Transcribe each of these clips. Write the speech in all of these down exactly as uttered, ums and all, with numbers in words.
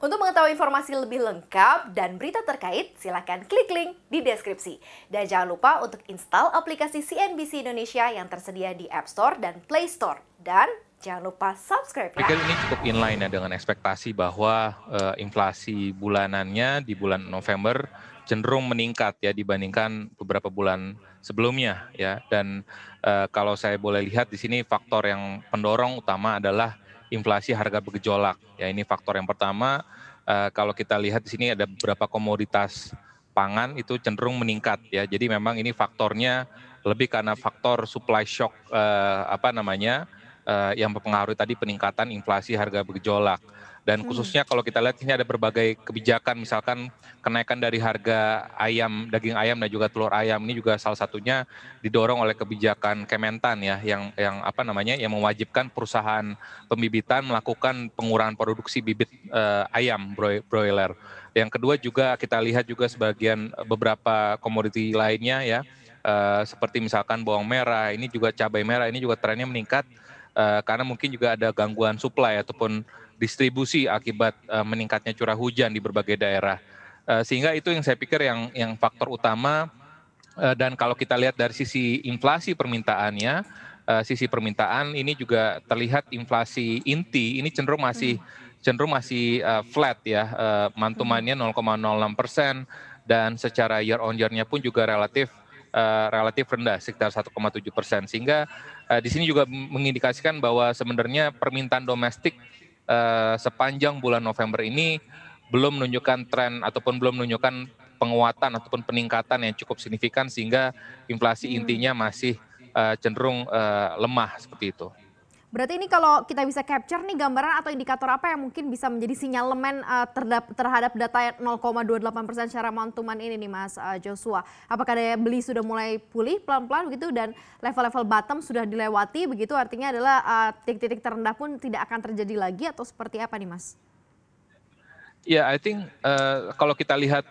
Untuk mengetahui informasi lebih lengkap dan berita terkait, silakan klik link di deskripsi. Dan jangan lupa untuk install aplikasi C N B C Indonesia yang tersedia di App Store dan Play Store. Dan jangan lupa subscribe ya. Ini cukup inline ya dengan ekspektasi bahwa uh, inflasi bulanannya di bulan November cenderung meningkat ya dibandingkan beberapa bulan sebelumnya ya. Dan uh, kalau saya boleh lihat di sini faktor yang pendorong utama adalah inflasi harga bergejolak. Ya, ini faktor yang pertama. Uh, kalau kita lihat di sini ada beberapa komoditas pangan itu cenderung meningkat ya. Jadi memang ini faktornya lebih karena faktor supply shock uh, apa namanya uh, yang mempengaruhi tadi peningkatan inflasi harga bergejolak. Dan khususnya kalau kita lihat ini ada berbagai kebijakan, misalkan kenaikan dari harga ayam, daging ayam dan juga telur ayam ini juga salah satunya didorong oleh kebijakan Kementan ya, yang yang apa namanya yang mewajibkan perusahaan pembibitan melakukan pengurangan produksi bibit eh, ayam broiler. Yang kedua juga kita lihat juga sebagian beberapa komoditi lainnya ya, eh, seperti misalkan bawang merah, ini juga cabai merah ini juga trennya meningkat eh, karena mungkin juga ada gangguan supply ataupun distribusi akibat uh, meningkatnya curah hujan di berbagai daerah. Uh, sehingga itu yang saya pikir yang yang faktor utama, uh, dan kalau kita lihat dari sisi inflasi permintaannya, uh, sisi permintaan ini juga terlihat inflasi inti ini cenderung masih cenderung masih uh, flat ya, uh, mantumannya nol koma nol enam persen dan secara year on year-nya pun juga relatif Uh, relatif rendah sekitar satu koma tujuh persen, sehingga uh, di sini juga mengindikasikan bahwa sebenarnya permintaan domestik uh, sepanjang bulan November ini belum menunjukkan tren ataupun belum menunjukkan penguatan ataupun peningkatan yang cukup signifikan, sehingga inflasi intinya masih uh, cenderung uh, lemah seperti itu. Berarti ini kalau kita bisa capture nih gambaran atau indikator apa yang mungkin bisa menjadi sinyalemen uh, terhadap data nol koma dua delapan persen secara montuman ini nih Mas uh, Joshua. Apakah daya beli sudah mulai pulih pelan-pelan begitu dan level-level bottom sudah dilewati begitu, artinya adalah titik-titik uh, terendah pun tidak akan terjadi lagi, atau seperti apa nih Mas? Ya, yeah, I think uh, kalau kita lihat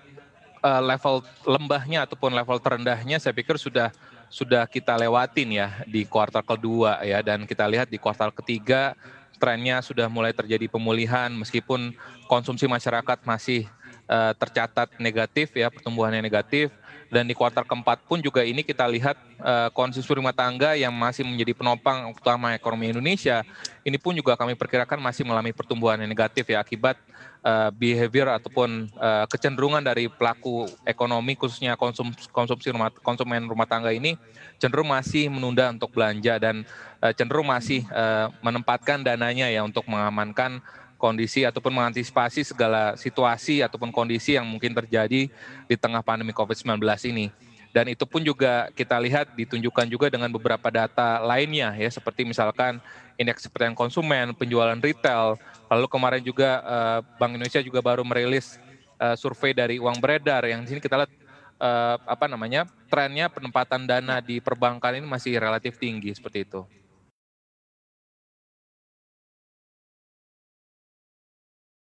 uh, level lembahnya ataupun level terendahnya saya pikir sudah sudah kita lewatin ya di kuartal kedua ya, dan kita lihat di kuartal ketiga trennya sudah mulai terjadi pemulihan meskipun konsumsi masyarakat masih uh, tercatat negatif ya, pertumbuhannya negatif, dan di kuartal keempat pun juga ini kita lihat uh, konsumsi rumah tangga yang masih menjadi penopang utama ekonomi Indonesia ini pun juga kami perkirakan masih mengalami pertumbuhan yang negatif ya akibat uh, behavior ataupun uh, kecenderungan dari pelaku ekonomi khususnya konsum, konsumsi rumah, konsumen rumah tangga ini cenderung masih menunda untuk belanja dan uh, cenderung masih uh, menempatkan dananya ya untuk mengamankan kondisi ataupun mengantisipasi segala situasi ataupun kondisi yang mungkin terjadi di tengah pandemi COVID sembilan belas ini. Dan itu pun juga kita lihat ditunjukkan juga dengan beberapa data lainnya ya, seperti misalkan indeks kepercayaan konsumen, penjualan retail, lalu kemarin juga eh, Bank Indonesia juga baru merilis eh, survei dari uang beredar yang di sini kita lihat eh, apa namanya trennya penempatan dana di perbankan ini masih relatif tinggi seperti itu.